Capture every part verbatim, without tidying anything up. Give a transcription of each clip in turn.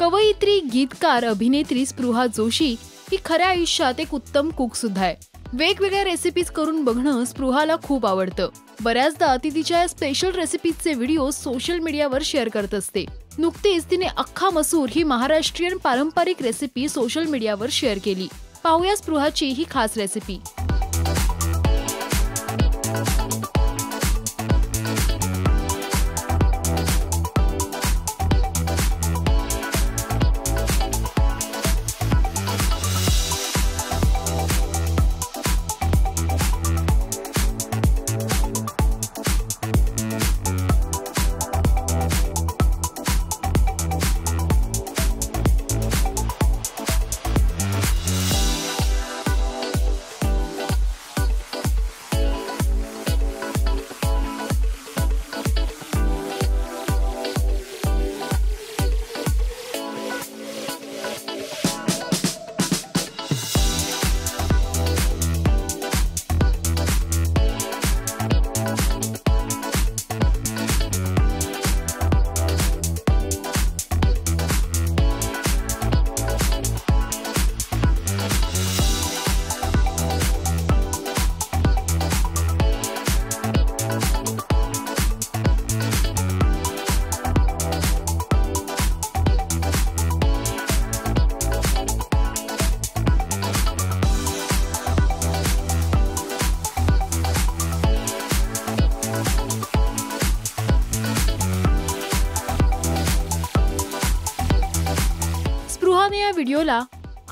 कवयित्री, गीतकार, अभिनेत्री स्पृहा जोशी ही खऱ्या आयुष्यात एक उत्तम कुक सुद्धा आहे। वेगवेगळ्या रेसिपीज करून बघणं स्पृहाला खूप आवडतं। बऱ्याचदा ती तिच्या स्पेशल रेसिपीजचे व्हिडिओ सोशल मीडियावर शेअर करत असते। नुकतीच तिने अख्खा मसूर ही महाराष्ट्रीयन पारंपरिक रेसिपी सोशल मीडियावर शेअर केली। पाहूया स्पृहाची ही खास रेसिपी। स्पृहाने या व्हिडिओला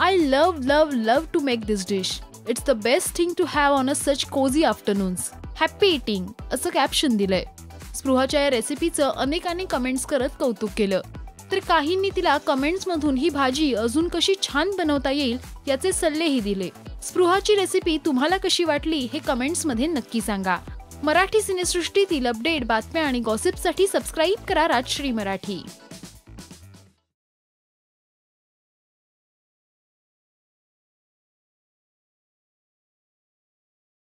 "I love love love to make this dish. It's the best thing to have on a such cozy afternoons. Happy eating" असं कॅप्शन दिलंय। स्पृहाच्या या रेसिपीचं अनेकांनी कमेंट्स करत कौतुक केलं, तर काहींनी तिला कमेंट्स मधून ही भाजी अजून कशी छान बनवता येईल याचे सल्लेही दिले। स्पृहाची रेसिपी तुम्हाला कशी वाटली हे कमेंट्स मध्ये नक्की सांगा। मराठी सिनेसृष्टीतील अपडेट, बातम्या आणि गॉसिपसाठी सबस्क्राइब करा राजश्री मराठी।